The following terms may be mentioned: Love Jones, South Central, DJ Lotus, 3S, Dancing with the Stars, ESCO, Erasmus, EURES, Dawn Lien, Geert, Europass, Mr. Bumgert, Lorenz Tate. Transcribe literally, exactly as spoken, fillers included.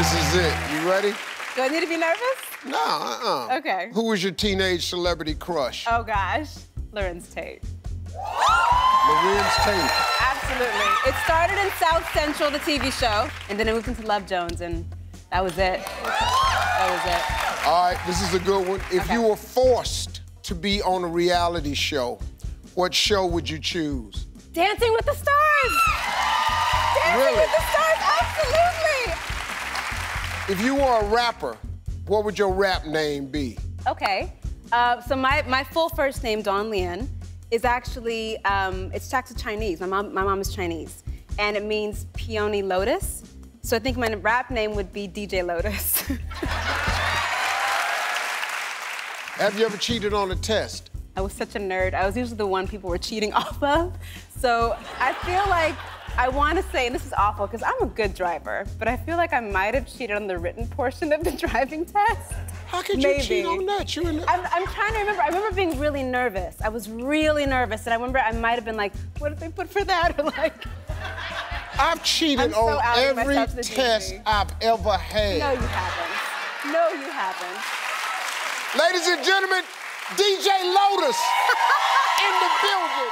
This is it. You ready? Do I need to be nervous? No, uh-uh. Okay. Who was your teenage celebrity crush? Oh, gosh. Lorenz Tate. Lorenz Tate. Absolutely. It started in South Central, the T V show, and then it moved into Love Jones, and that was it. That was it. All right, this is a good one. If okay. you were forced to be on a reality show, what show would you choose? Dancing with the Stars! Dancing really? with the Stars, absolutely! If you were a rapper, what would your rap name be? Okay, uh, so my, my full first name, Dawn Lien, is actually, um, it's taxed to Chinese. My mom, my mom is Chinese, and it means peony lotus. So I think my rap name would be D J Lotus. Have you ever cheated on a test? I was such a nerd. I was usually the one people were cheating off of. So I feel like I want to say, and this is awful because I'm a good driver, but I feel like I might have cheated on the written portion of the driving test. How could Maybe. you cheat on that? You and I'm, I'm trying to remember. I remember being really nervous. I was really nervous, and I remember I might have been like, "What did they put for that?" Or like, I've cheated so on every test T V I've ever had. No, you haven't. No, you haven't. Ladies and gentlemen, D J Lotus in the building.